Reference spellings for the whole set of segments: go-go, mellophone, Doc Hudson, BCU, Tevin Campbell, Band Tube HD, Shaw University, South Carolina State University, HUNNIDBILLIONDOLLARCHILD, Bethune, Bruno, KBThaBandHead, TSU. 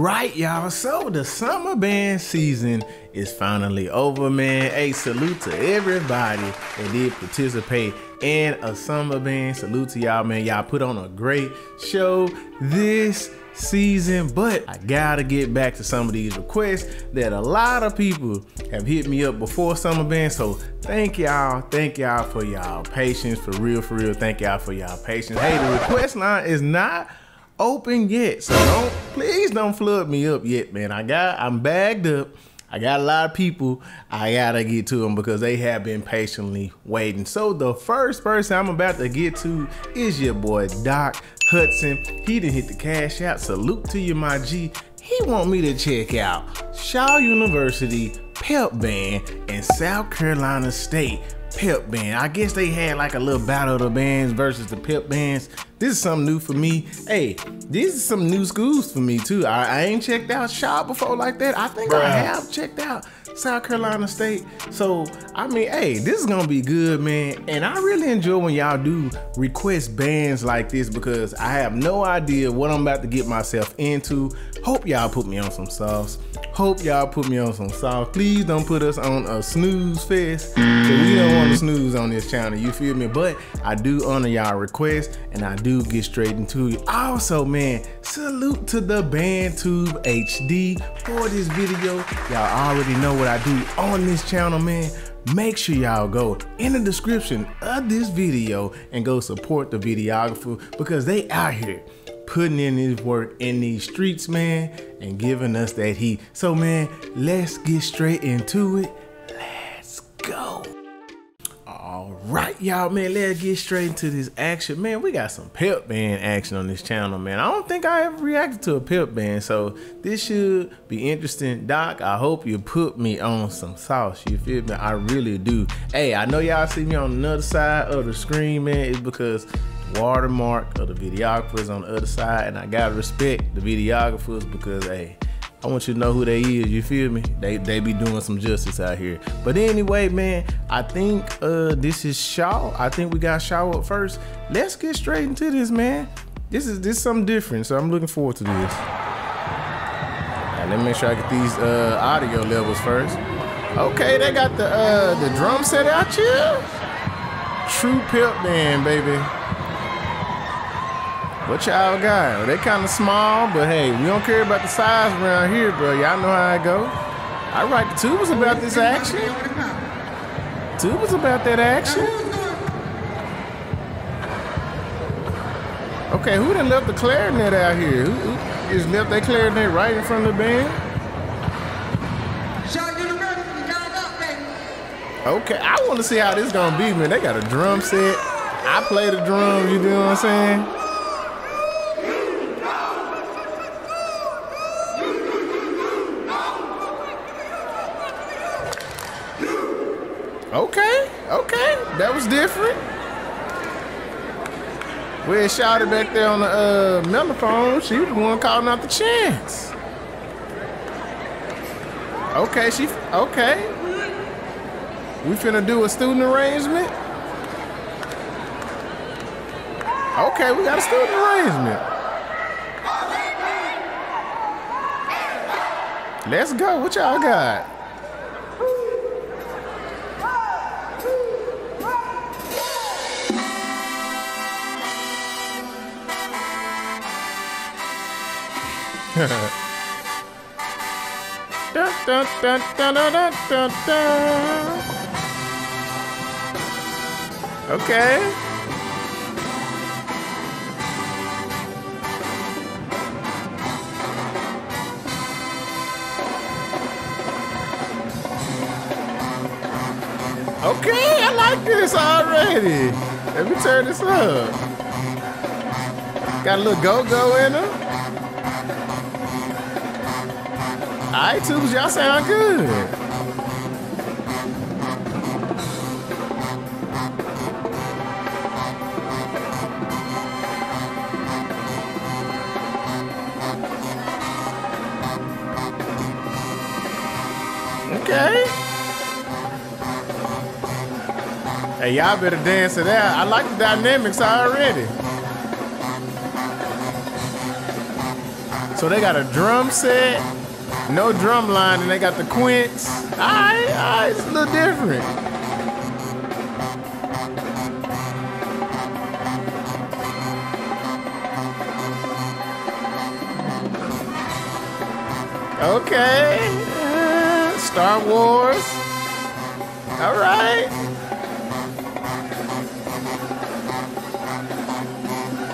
right, y'all, so the summer band season is finally over, man. Hey, salute to everybody that did participate in a summer band. Salute to y'all, man. Y'all put on a great show this season, but I gotta get back to some of these requests that a lot of people have hit me up before summer band. So thank y'all for y'all patience, for real. Thank y'all for y'all patience. Hey, the request line is not open yet, so please don't flood me up yet, man. I'm bagged up. I got a lot of people. I gotta get to them because they have been patiently waiting. So the first person I'm about to get to is your boy Doc Hudson. He done hit the cash out. Salute to you, my G. He want me to check out Shaw University Pep Band and South Carolina State Pep Band. I guess they had like a little battle of the bands versus the pep bands. This is something new for me. Hey, this is some new schools for me too. I ain't checked out Shaw before like that. I think I have checked out South Carolina State. So, I mean, hey, this is gonna be good, man. And I really enjoy when y'all do request bands like this because I have no idea what I'm about to get myself into. Hope y'all put me on some sauce. Please don't put us on a snooze fest. We don't want to snooze on this channel, you feel me? But I do honor y'all requests and I do get straight into you. Also, man, salute to the Band Tube HD for this video. Y'all already know what I do on this channel, man. Make sure y'all go in the description of this video and go support the videographer because they out here putting in his work in these streets, man, and giving us that heat. So, man, let's get straight into it. Let's go. All right, y'all, man, let's get straight into this action. Man, we got some pep band action on this channel, man. I don't think I ever reacted to a pep band, so this should be interesting. Doc, I hope you put me on some sauce, you feel me? I really do. Hey, I know y'all see me on another side of the screen, man. It's because watermark of the videographers on the other side, and I gotta respect the videographers because, hey, I want you to know who they is, you feel me? They be doing some justice out here. But anyway, man, I think this is Shaw. I think we got Shaw up first. Let's get straight into this, man. This is something different, so I'm looking forward to this. All right, let me make sure I get these audio levels first. Okay, they got the drum set out here. True pep band, baby. What y'all got? They kind of small, but hey, we don't care about the size around here, bro. Y'all know how I go. I write the tubers about this action. Tubers about that action. Okay, who done left the clarinet out here? Who just left that clarinet right in front of the band? Okay, I want to see how this gonna be, man. They got a drum set. I play the drum, you know what I'm saying? Okay, that was different. We had shouted back there on the mellophone. She was the one calling out the chants. Okay, okay. We finna do a student arrangement. Okay, we got a student arrangement. Let's go, what y'all got? Dun, dun, dun, dun, dun, dun, dun. Okay. Okay, I like this already. Let me turn this up. Got a little go-go in them. Alright, tubes, y'all sound good. Okay. Hey, y'all better dance it out. I like the dynamics already. So they got a drum set, no drum line, and they got the quints. All right, it's a little different. Okay, Star Wars. All right.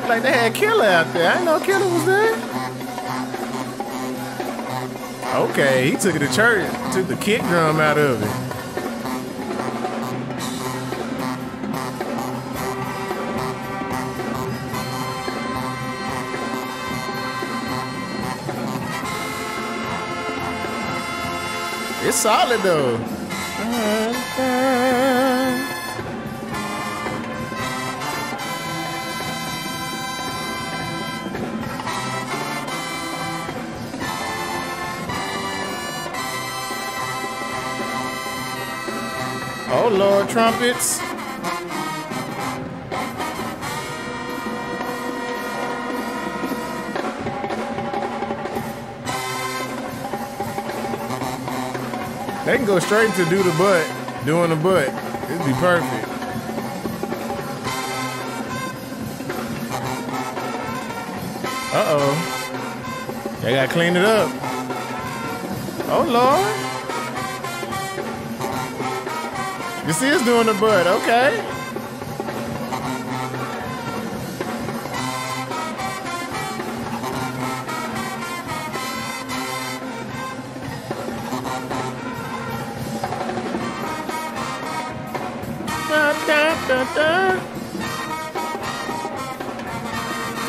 Like they had Killer out there. I didn't know Killer was there. Okay, he took it to church, took the kick drum out of it. It's solid though. Oh Lord, trumpets. They can go straight to doing the butt. It'd be perfect. Uh-oh. They gotta clean it up. Oh Lord. This is doing the butt, okay.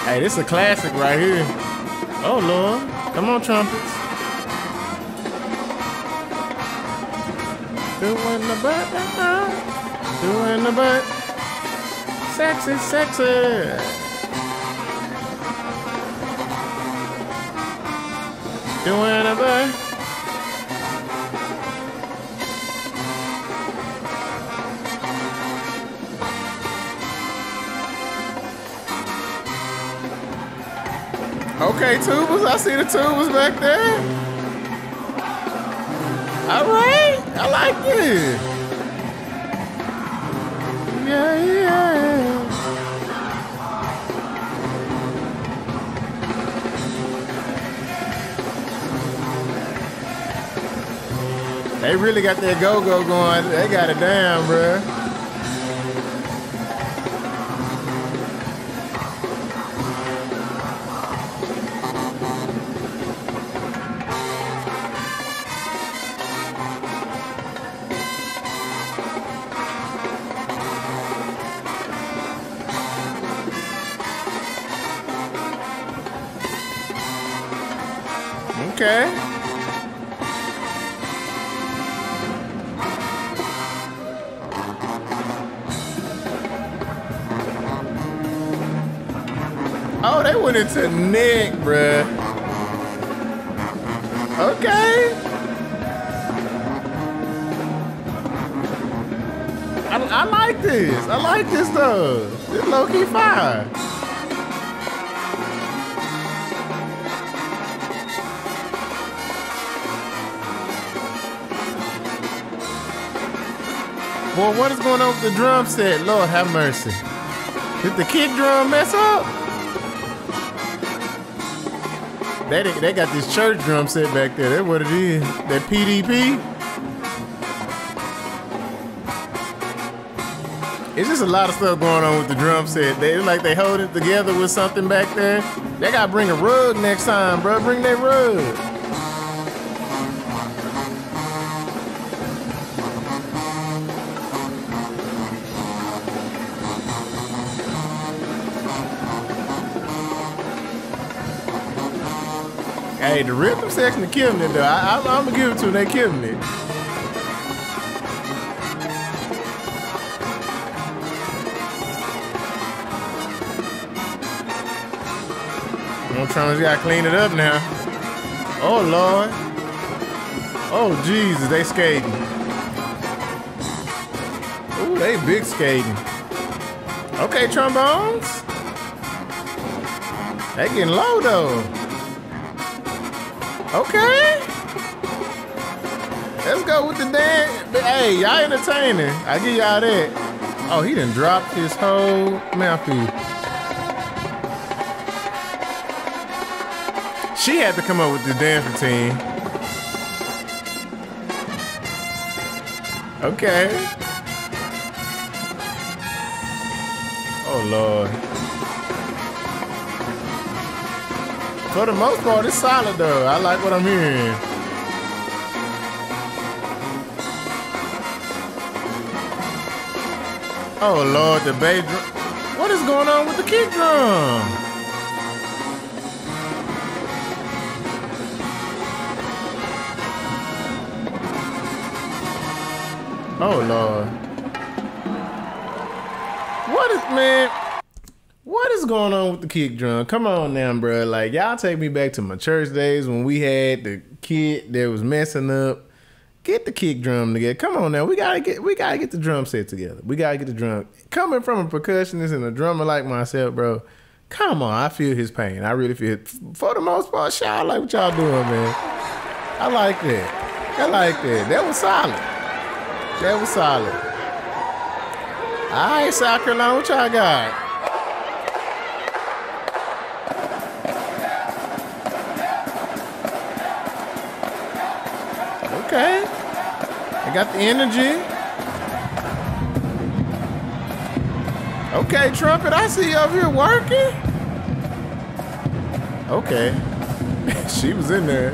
Hey, this is a classic right here. Oh Lord, come on trumpets. Doing the butt, doing the butt. Sexy, sexy. Doing the butt. Okay, tubas. I see the tubas back there. All right. I like it. Yeah. They really got their go-go going. They got it down, bruh. Okay. Oh, they went into Nick, bruh. Okay. I like this. I like this though. This low-key fire. Boy, what is going on with the drum set? Lord have mercy. Did the kick drum mess up? They got this church drum set back there. That's what it is. That PDP. It's just a lot of stuff going on with the drum set. It's like they hold it together with something back there. They gotta bring a rug next time, bro. Bring that rug. Hey, the rhythm section is killing it though. I'm gonna give it to them, they killing it. I'm trying to clean it up now. Oh Lord. Oh Jesus, they skating. Ooh, they big skating. Okay, trombones. They getting low though. Okay. Let's go with the dad. Hey, y'all entertaining. I give y'all that. Oh, he done dropped his whole mouthpiece. She had to come up with the dance routine. Okay. Oh, Lord. For the most part, it's solid, though. I like what I'm hearing. Oh, Lord, the bass drum. What is going on with the kick drum? Oh, Lord. What is, man? What is going on with the kick drum? Come on now, bro. Like, y'all take me back to my church days when we had the kid that was messing up. Get the kick drum together. Come on now. We gotta get the drum set together. We gotta get the drum. Coming from a percussionist and a drummer like myself, bro. Come on. I feel his pain. I really feel it. For the most part, y'all like what y'all doing, man. I like that. I like that. That was solid. That was solid. All right, South Carolina, what y'all got? Okay. I got the energy. Okay, trumpet, I see you over here working. Okay. She was in there.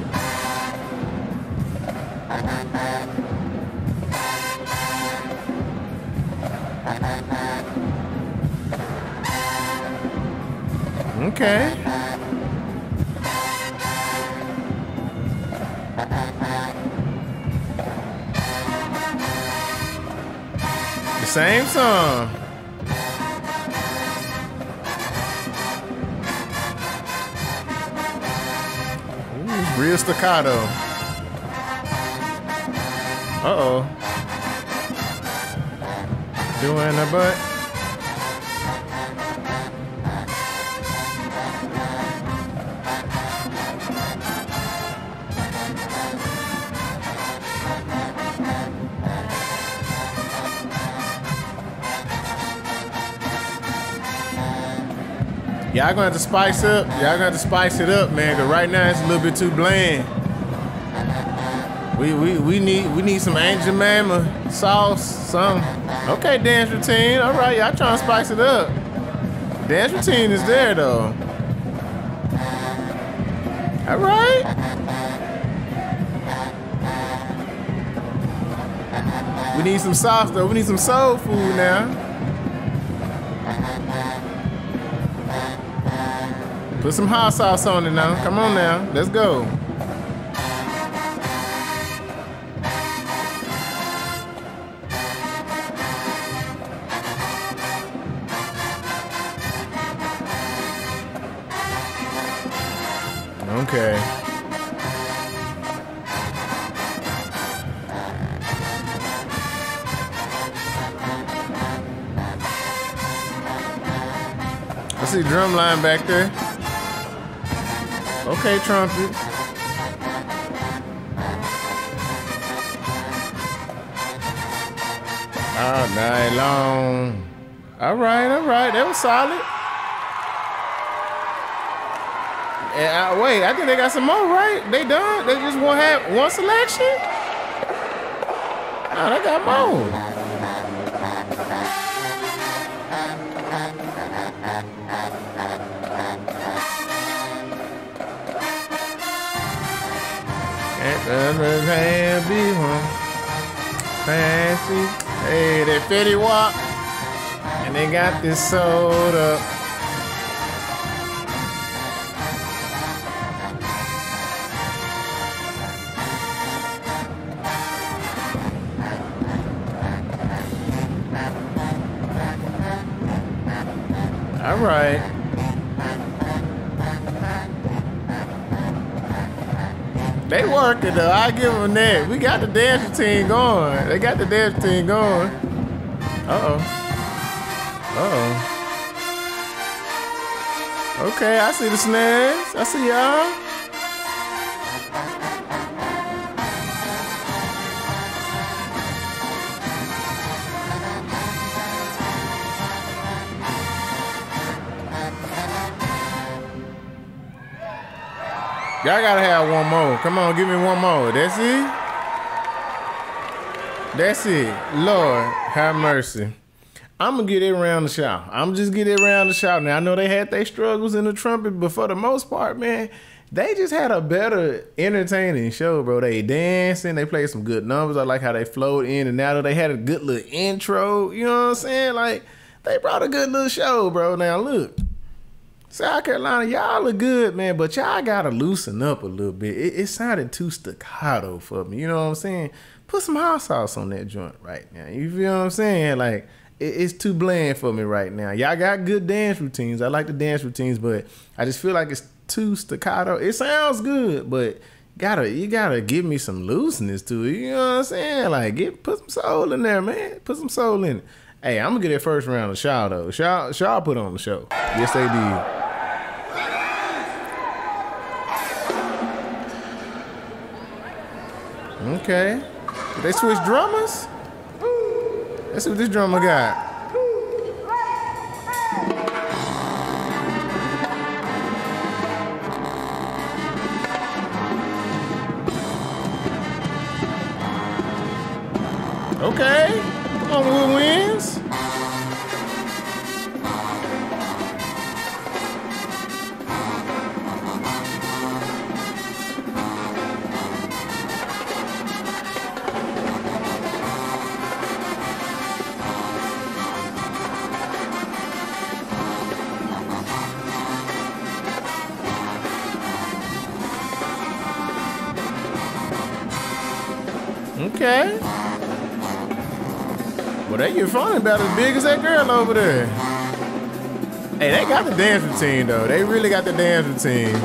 Okay. The same song. Ooh, real staccato. Uh-oh. Doing a butt. Y'all gonna have to spice up. Y'all gonna have to spice it up, man. Cause right now it's a little bit too bland. We need some angel mama sauce, some. Okay, dance routine. All right, y'all trying to spice it up. Dance routine is there though. All right. We need some sauce though. We need some soul food now. Put some hot sauce on it now. Come on now. Let's go. Okay. I see drum line back there. Okay, trumpet. All night long. All right, that was solid. And wait, I think they got some more, right? They done? They just won't have one selection? No, they got more. Fancy. Hey, they fitty walk, and they got this soda. All right. They working though, I give them that. We got the dance routine going. They got the dance routine going. Uh-oh. Uh-oh. Okay, I see the snares. I see y'all. Y'all gotta have one more. Come on, give me one more. That's it? That's it. Lord, have mercy. I'm gonna get it around the shout. I'm just get it around the shout. Now, I know they had their struggles in the trumpet, but for the most part, man, they just had a better entertaining show, bro. They dancing, they played some good numbers. I like how they flowed in and out. They had a good little intro, you know what I'm saying? Like, they brought a good little show, bro. Now, look, South Carolina, y'all look good, man, but y'all gotta loosen up a little bit. It sounded too staccato for me, you know what I'm saying? Put some hot sauce on that joint right now. You feel what I'm saying? Like, it's too bland for me right now. Y'all got good dance routines. I like the dance routines, but I just feel like it's too staccato. It sounds good, but you gotta give me some looseness to it. You know what I'm saying? Like, put some soul in there, man. Put some soul in it. Hey, I'm gonna get that first round of Shaw though. Shaw put on the show. Yes, they did. Okay. Did they switch drummers? Let's see what this drummer got. Okay, come on, who wins? Okay. Well, they get fun about as big as that girl over there. Hey, they got the dance routine, though. They really got the dance routine.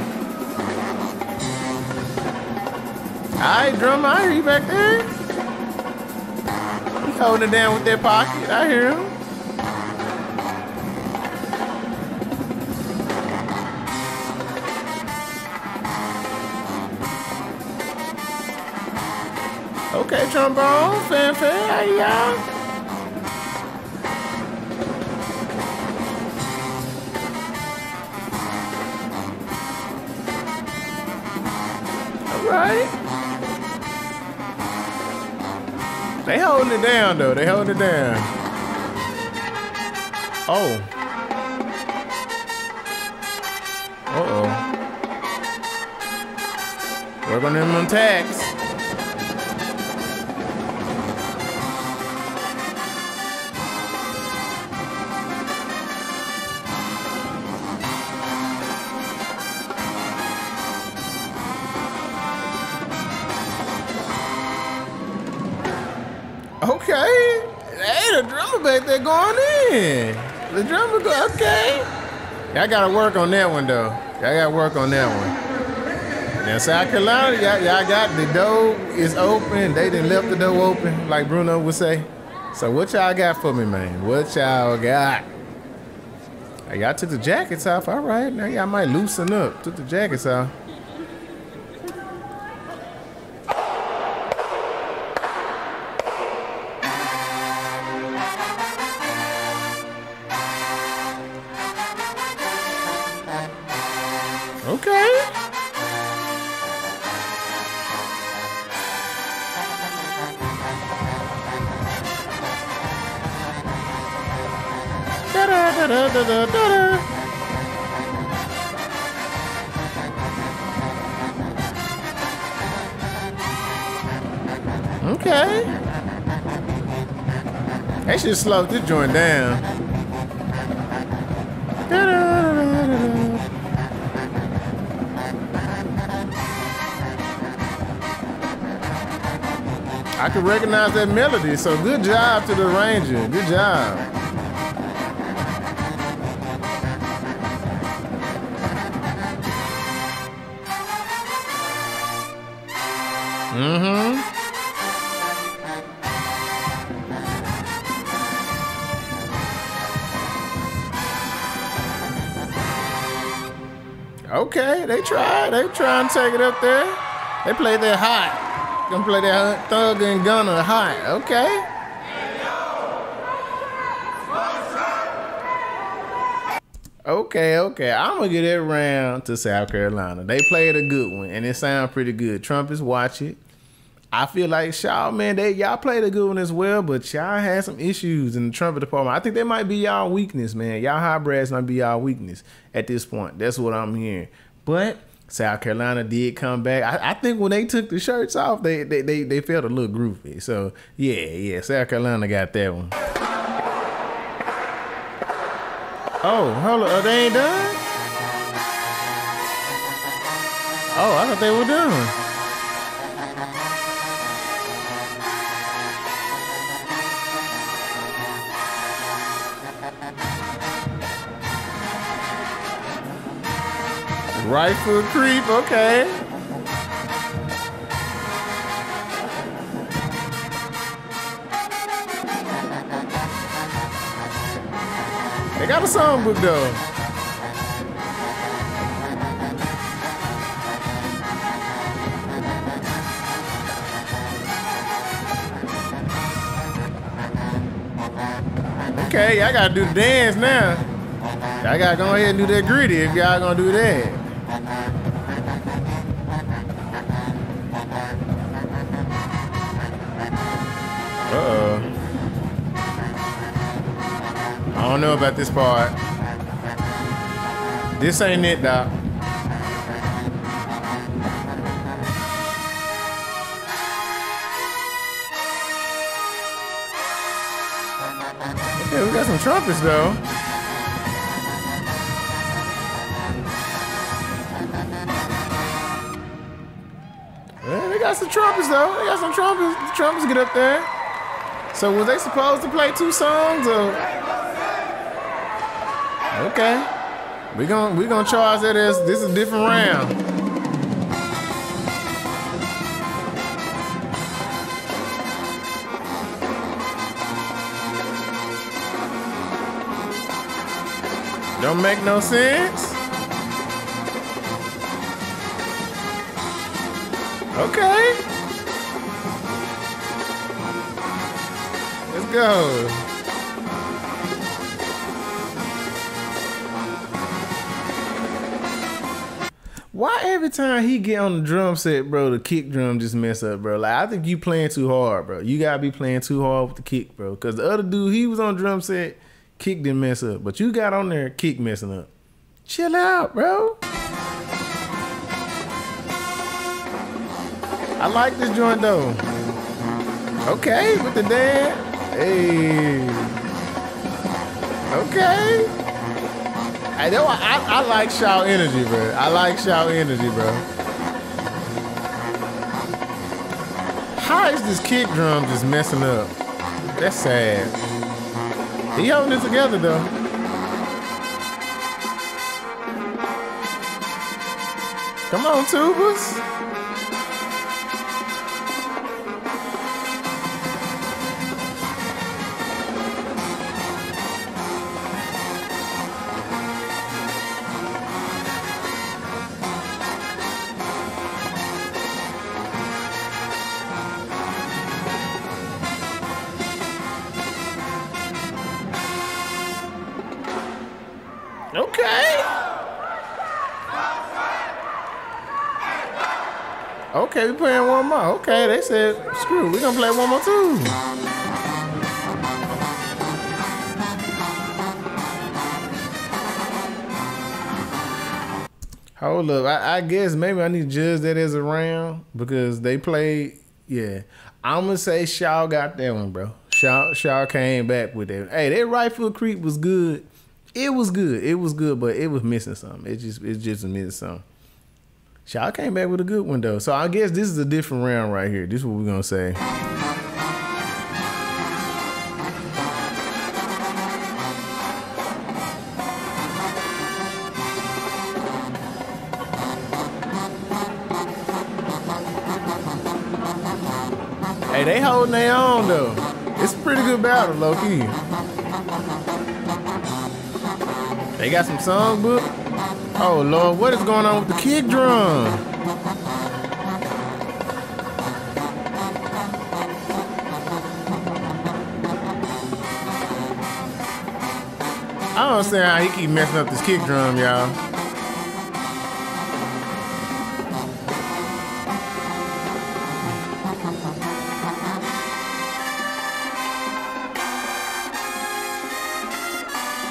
All right, drummer, I hear you back there. He's holding it down with that pocket. I hear him. Okay, trombone, fanfare, how y'all? Right? They holding it down though. They holding it down. Oh. Uh-oh. Working them on tags. Okay, hey, the drummer back there going in. The drummer go, okay. Y'all gotta work on that one though. Y'all gotta work on that one. Now South Carolina, y'all got the door is open. They done left the door open, like Bruno would say. So what y'all got for me, man? What y'all got? Y'all took the jackets off, all right. Now y'all might loosen up. Took the jackets off. Okay. Da-da-da-da-da-da-da. Okay. They should slow this joint down. Da-da-da-da-da-da. I can recognize that melody, so good job to the arranger. Good job. Mm-hmm. Okay, they tried. They trying to take it up there. They played that hot. Gonna play that thug and gunner hot, okay? Okay. I'm going to get that round to South Carolina. They played a good one, and it sounded pretty good. Trump is watching. I feel like Shaw, man, y'all played a good one as well, but y'all had some issues in the trumpet department. I think that might be y'all weakness, man. Y'all high brass might be y'all weakness at this point. That's what I'm hearing. But South Carolina did come back. I think when they took the shirts off, they felt a little groovy. So, yeah, South Carolina got that one. Oh, hold on. They ain't done? Oh, I thought they were done. Right foot creep, okay. They got a songbook though. Okay, y'all gotta do the dance now. Y'all gotta go ahead and do that gritty if y'all gonna do that. I don't know about this part. This ain't it, Doc. Okay, we got some trumpets though. They got some trumpets. The trumpets get up there. So was they supposed to play two songs or? Okay. We gonna charge that as this is a different round. Don't make no sense. Okay. Let's go. Why every time he get on the drum set, bro, the kick drum just mess up, bro? Like, I think you playing too hard, bro. You gotta be playing too hard with the kick, bro. Cause the other dude, he was on drum set, kick didn't mess up. But you got on there, kick messing up. Chill out, bro. I like this joint though. Okay, with the dad. Hey. Okay. I know I like Shaw energy, bro. I like Shaw energy, bro. How is this kick drum just messing up? That's sad. He holding it together though. Come on, tubas. Okay, we playing one more. Okay, they said, screw, we gonna play one more too. Hold up, I guess maybe I need to judge that as a round because they played, yeah. I'm gonna say Shaw got that one, bro. Shaw came back with that. Hey, that right foot creep was good. It was good, but it was missing something. It just missing something. Shaw came back with a good one, though. So I guess this is a different round right here. This is what we're going to say. Hey, they holding their own, though. It's a pretty good battle, low-key. They got some songbook. Oh Lord, what is going on with the kick drum? I don't understand how he keep messing up this kick drum, y'all.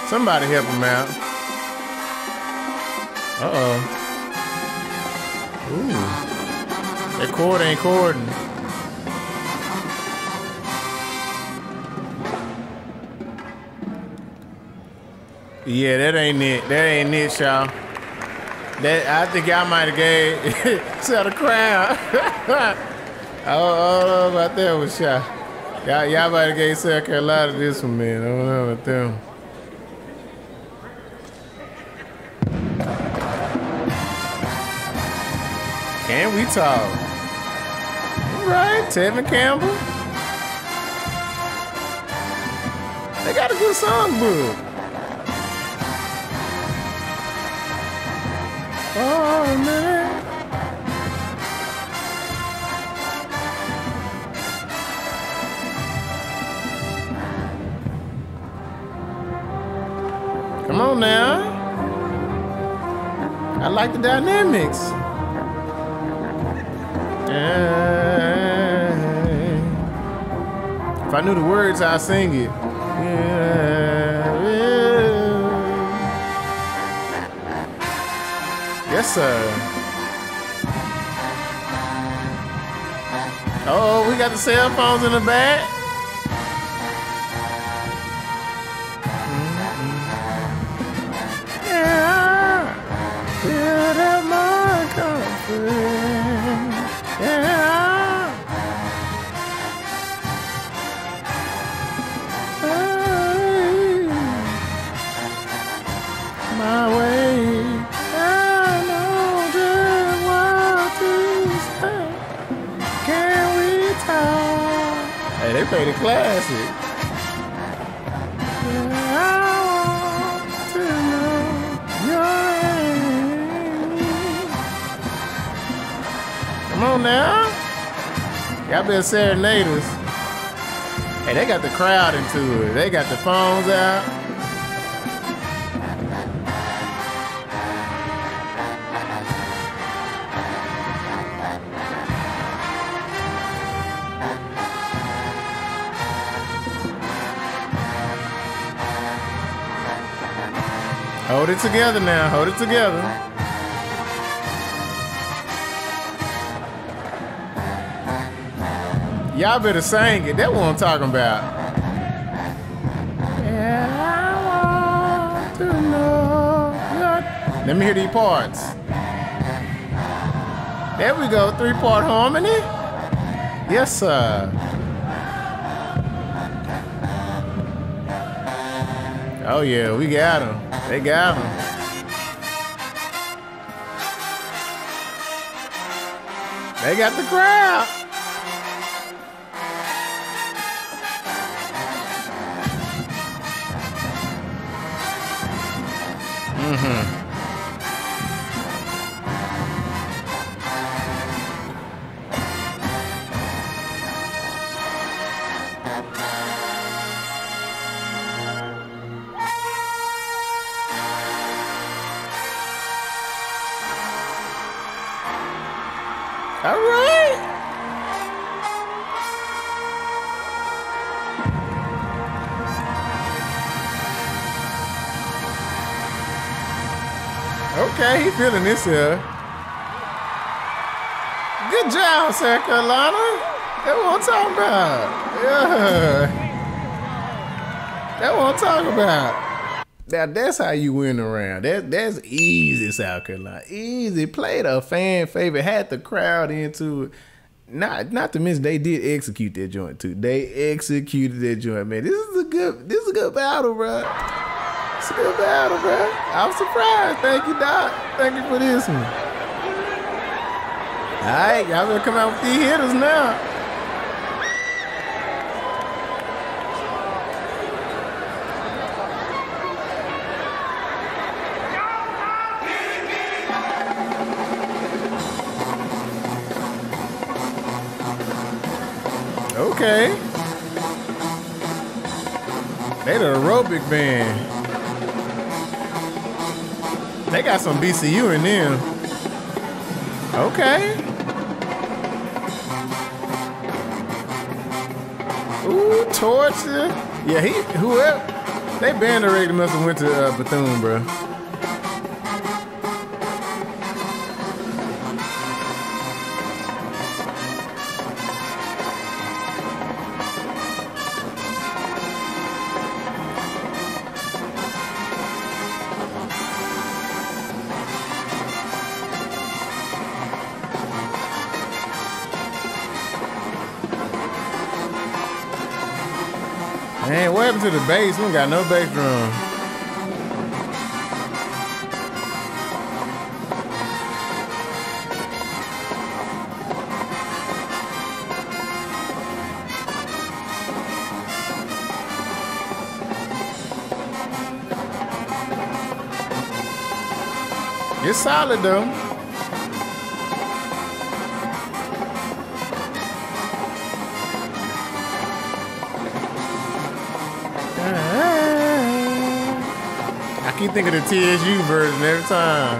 Somebody help him out. Uh-oh. Ooh. That cord ain't cording. Yeah, that ain't it. That ain't it, y'all. That I think I might have gave to the crowd. I don't know about that with y'all. Y'all might have gave South Carolina this one, man. I don't know about them. Can we talk? All right, Tevin Campbell. They got a good songbook. Oh, man. Come on now. I like the dynamics. If I knew the words, I'd sing it. Yes, sir. Oh, we got the cell phones in the back. Yeah, build up my confidence. Yeah, my way. They play the classic. I want to know your name. Come on now. Y'all been serenaders. Hey, they got the crowd into it. They got the phones out. Hold it together now, hold it together. Y'all better sing it, that's what I'm talking about. Yeah, I want to know. Let me hear these parts. There we go, three-part harmony. Yes, sir. Oh yeah, we got him. They got him. They got the crowd. All right. Okay, he feeling this here. Good job, South Carolina. That's what I'm talking about. Yeah. That's what I'm talking about. Now that's how you win around. That's easy, South Carolina. Easy. Played a fan favorite. Had the crowd into it. Not to mention they did execute that joint too. They executed that joint, man. This is a good battle, bro. It's a good battle, bro. I'm surprised. Thank you, Doc. Thank you for this one. All right, y'all better come out with these hitters now. Okay. They the aerobic band. They got some BCU in them. Okay. Ooh, torture. Yeah, he, whoever. They band director must have went to Bethune, bro. Man, what happened to the bass? We don't got no bass drum. It's solid though. I keep thinking of the TSU version every time.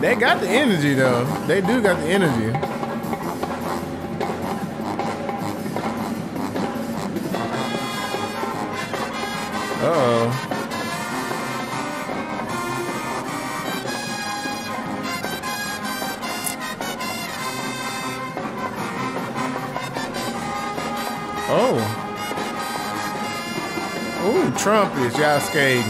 They got the energy though. They do got the energy. Uh-oh. Oh. Ooh, trumpets, y'all skating.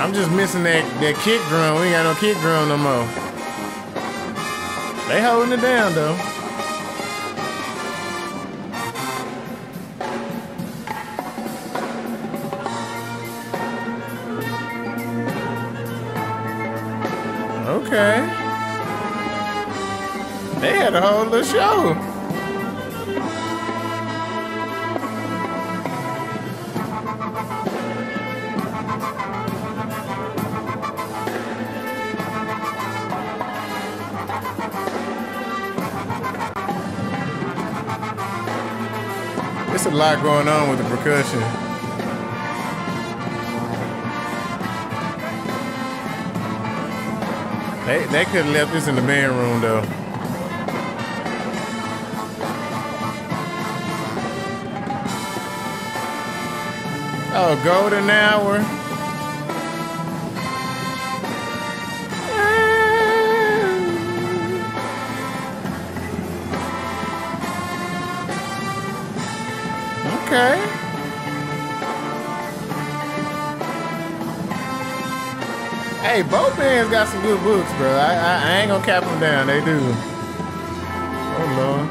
I'm just missing that kick drum. We ain't got no kick drum no more. They holding it down though. Okay. They had a whole little show. There's a lot going on with the percussion. They could have left this in the band room though. Oh, golden hour. Okay. Hey, both bands got some good books, bro. I ain't gonna cap them down. They do. Oh, Lord.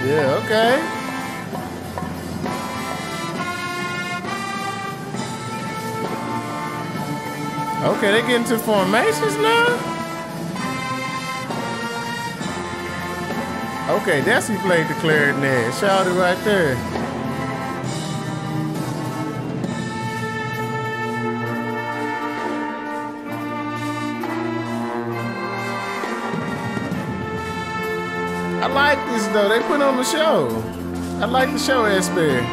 Yeah, okay. Okay, they getting to formations now? Okay, that's who played the clarinet. Shout it right there. I like this though, they put on the show. I like the show aspect.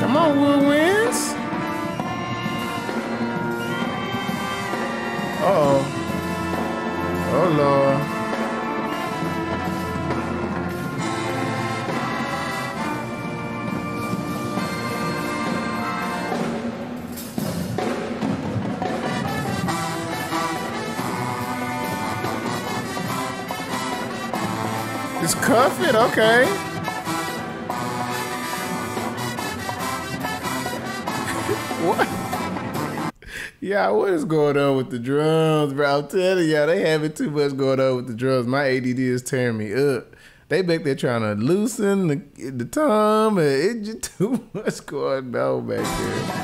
Come on, woodwinds. Uh-oh. Oh, Lord. cuff it? Okay. What? Yeah, what is going on with the drums, bro? I'm telling y'all, they having too much going on with the drums. My ADD is tearing me up. They back there trying to loosen the tom. It's just too much going on back there.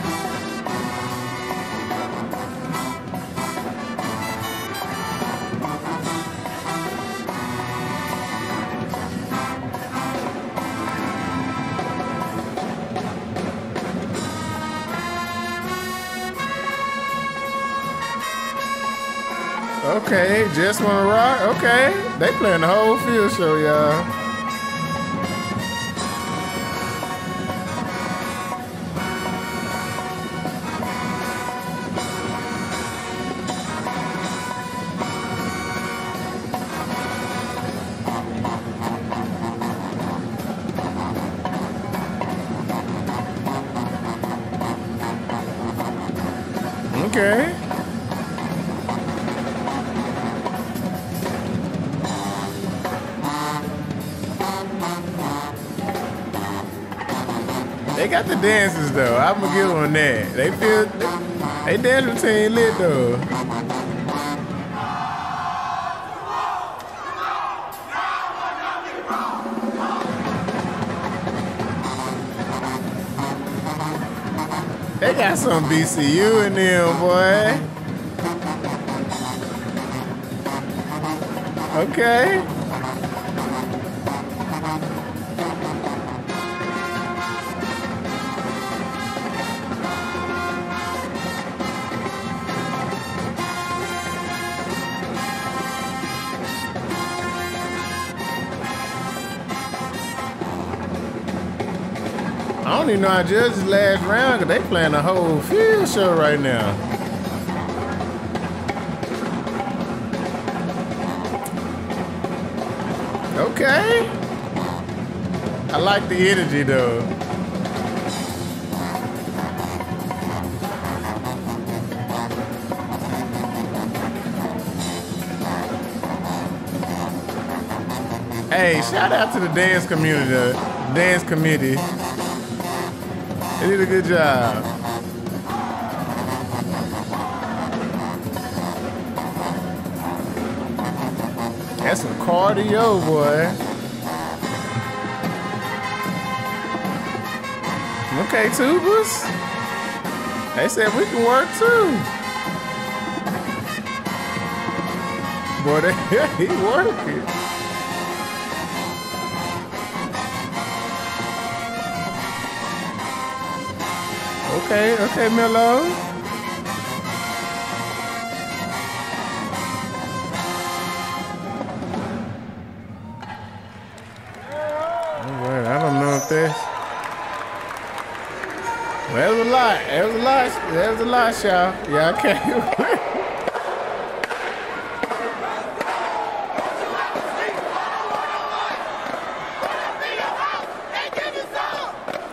Okay, just wanna rock. Okay, they playing the whole field show, y'all. Okay. They got the dances though. I'm gonna give them that. They feel they dance routine lit though. They got some BCU in them, boy. Okay. I don't even know how judges last round, because they playing the whole field show right now. Okay. I like the energy, though. Hey, shout out to the dance community, dance committee. They did a good job. That's some cardio, boy. Okay, tubers. They said we can work too. Boy, he working. Okay, okay, Melo. Alright, I don't know if that's... Well, that was a lot. That was a lot. That was a lot, y'all. Yeah, I can't.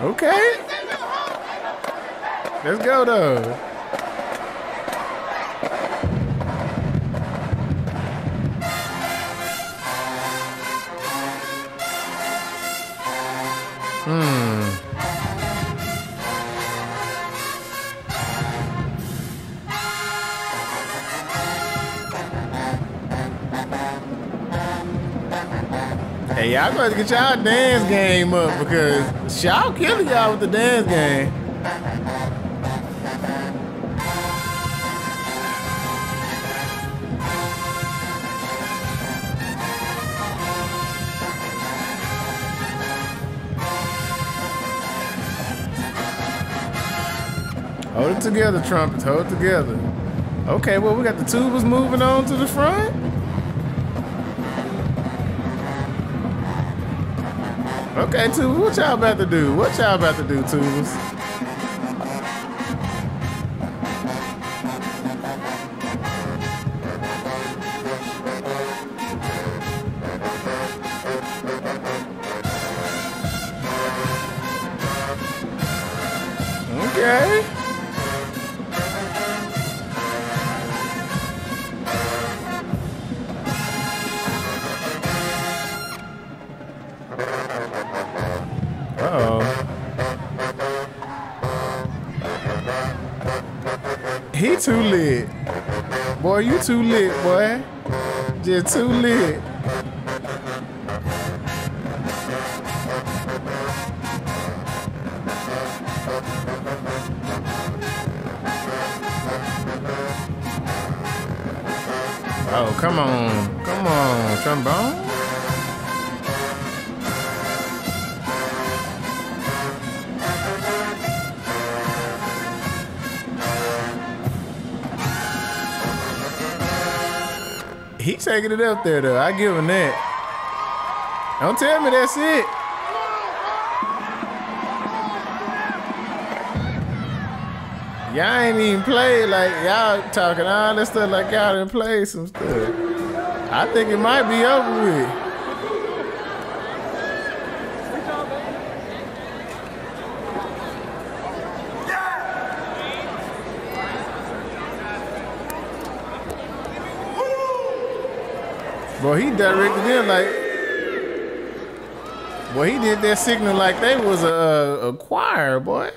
Okay. Let's go, though. Hey, y'all got to get y'all dance game up, because y'all killing y'all with the dance game. Hold it together, trumpets. Hold it together. Okay, well, we got the tubas moving on to the front. Okay, tubas, what y'all about to do? What y'all about to do, tubas? Okay. He too lit. Boy, you too lit, boy. Just too lit. Oh, come on. Come on, trombone. He's taking it up there, though. I give him that. Don't tell me that's it. Y'all ain't even played, like y'all talking all that stuff like y'all done played some stuff. I think it might be over with. Boy, he directed in like, boy, he did that signal like they was a choir, boy.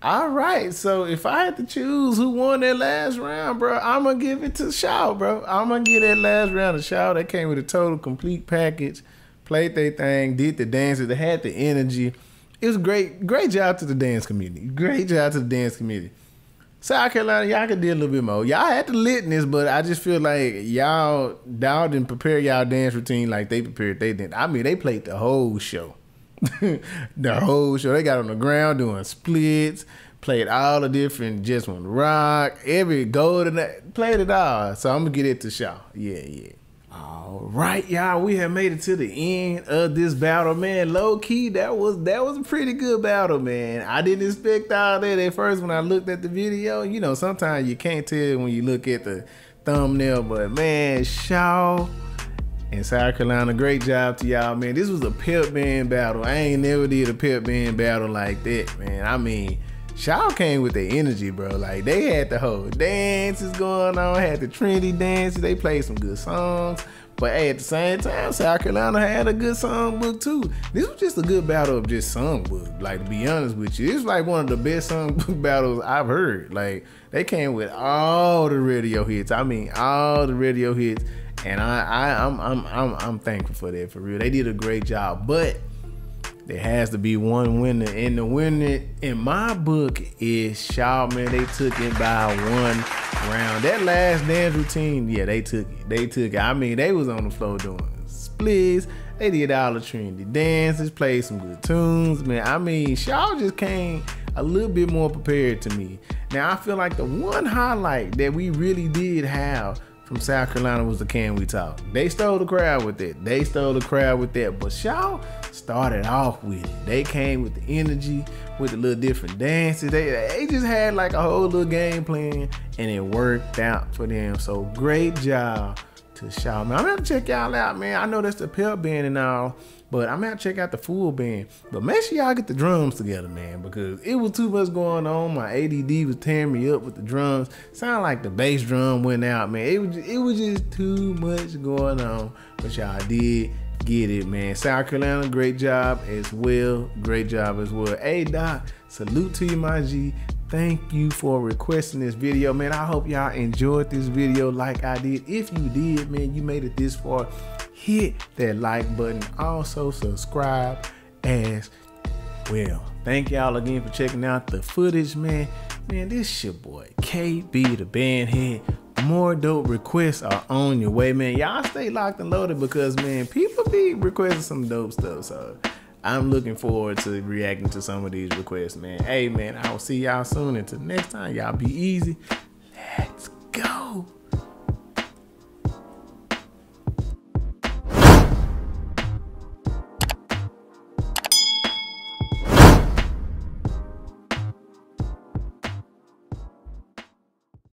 All right, so if I had to choose who won that last round, bro, I'm going to give it to Shaw, bro. I'm going to give that last round to Shaw. They came with a total complete package, played their thing, did the dances, they had the energy. It was great. Great job to the dance community. Great job to the dance community. South Carolina, y'all could do a little bit more. Y'all had the litness, but I just feel like y'all didn't prepare y'all dance routine like they prepared. They didn't. I mean, they played the whole show. The whole show. They got on the ground doing splits, played all the different, just one rock, every golden, played it all. So I'm gonna get it to Shaw. Yeah, yeah. All right, y'all, we have made it to the end of this battle, man. Low key, that was a pretty good battle, man. I didn't expect all that at first when I looked at the video. You know, sometimes you can't tell when you look at the thumbnail, but man, Shaw and South Carolina, great job to y'all, man. This was a pep band battle. I ain't never did a pep band battle like that, man. I mean, Shaw came with the energy, bro. Like, they had the whole dances going on, had the trendy dances. They played some good songs. But hey, at the same time, South Carolina had a good songbook, too. This was just a good battle of just songbook. Like, to be honest with you, this was like one of the best songbook battles I've heard. Like, they came with all the radio hits. I mean, all the radio hits. And I'm thankful for that, for real. They did a great job, but there has to be one winner, and the winner in my book is Shaw, man. They took it by one round. That last dance routine, yeah, they took it. They took it. I mean, they was on the floor doing splits. They did all the trendy dances, played some good tunes, man. I mean, Shaw just came a little bit more prepared to me. Now, I feel like the one highlight that we really did have from South Carolina was the Can We Talk. They stole the crowd with that. They stole the crowd with that. But Shaw started off with it. They came with the energy, with the little different dances. They just had like a whole little game plan, and it worked out for them. So great job to Shaw, man. I'm gonna check y'all out, man. I know that's the pep band and all, but I'm gonna check out the full band. But make sure y'all get the drums together, man, because it was too much going on. My ADD was tearing me up with the drums. Sound like the bass drum went out, man. It was just too much going on, but y'all did get it, man. South Carolina, great job as well. Great job as well. Hey, Doc, salute to you, my G. Thank you for requesting this video, man. I hope y'all enjoyed this video like I did. If you did, man, you made it this far, hit that like button. Also subscribe as well. Thank y'all again for checking out the footage, man. Man, this your boy, KB the Band Head. More dope requests are on your way, man. Y'all stay locked and loaded because, man, people be requesting some dope stuff, so I'm looking forward to reacting to some of these requests, man. Hey, man, I will see y'all soon. Until next time, y'all be easy. Let's go.